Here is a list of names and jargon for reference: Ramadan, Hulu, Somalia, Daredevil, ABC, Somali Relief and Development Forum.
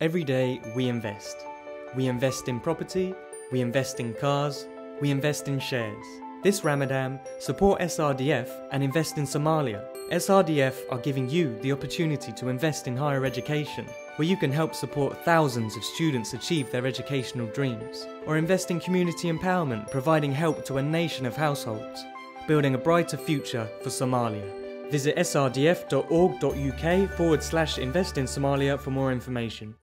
Every day we invest. We invest in property, we invest in cars, we invest in shares. This Ramadan, support SRDF and invest in Somalia. SRDF are giving you the opportunity to invest in higher education, where you can help support thousands of students achieve their educational dreams, or invest in community empowerment, providing help to a nation of households, building a brighter future for Somalia. Visit srdf.org.uk/invest in Somalia for more information.